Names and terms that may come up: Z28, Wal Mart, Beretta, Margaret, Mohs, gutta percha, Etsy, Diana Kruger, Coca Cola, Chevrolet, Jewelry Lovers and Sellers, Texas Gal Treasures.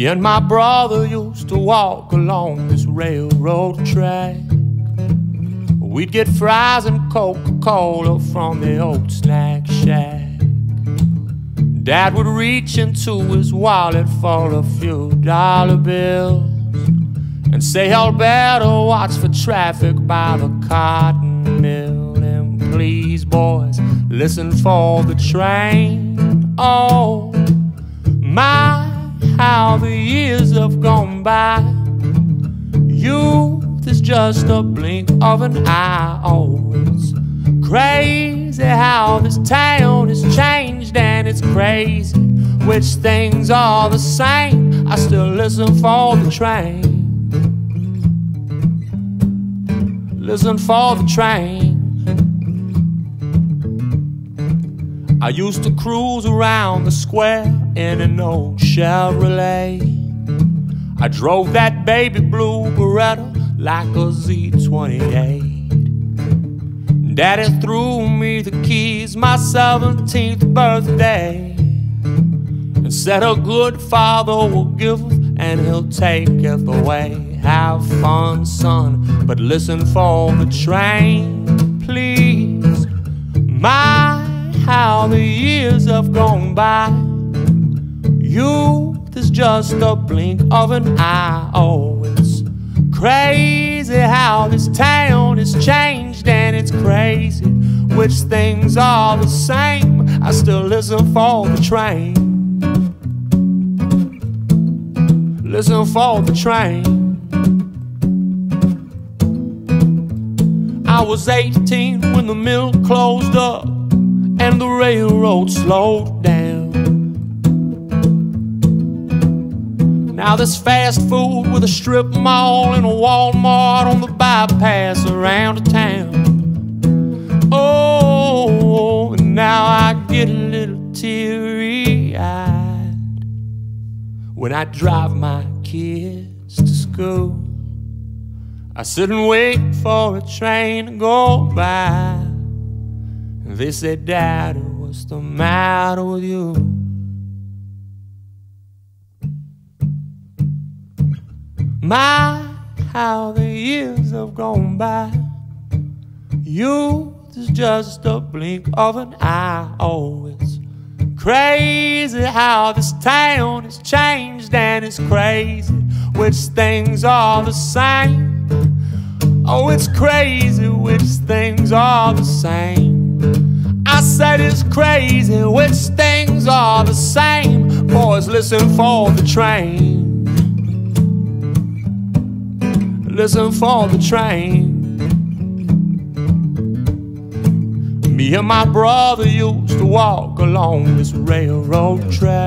Me and my brother used to walk along this railroad track. We'd get fries and Coca Cola from the old snack shack. Dad would reach into his wallet for a few dollar bills and say, "Y'all better watch for traffic by the cotton mill. And please, boys, listen for the train." Oh, my, how the years have gone by. Youth is just a blink of an eye. Oh, it's crazy how this town has changed, and it's crazy which things are the same. I still listen for the train. Listen for the train. I used to cruise around the square in an old Chevrolet. I drove that baby blue Beretta like a Z28. Daddy threw me the keys my 17th birthday and said a good father will give and he'll take it away. Have fun, son, but listen for the train, please. My, how the years have gone by. Youth is just a blink of an eye. Oh, it's crazy how this town has changed, and it's crazy which things are the same. I still listen for the train. Listen for the train. I was 18 when the mill closed up and the railroad slowed down. Now there's fast food with a strip mall and a Wal Mart on the bypass around the town. Oh, and now I get a little teary-eyed when I drive my kids to school. I sit and wait for a train to go by. They say, "Dad, what's the matter with you?" My, how the years have gone by. Youth is just a blink of an eye. Oh, it's crazy how this town has changed, and it's crazy which things are the same. Oh, it's crazy which things are the same. I said it's crazy which things are the same. Boys, listen for the train. Listen for the train. Me and my brother used to walk along this railroad track.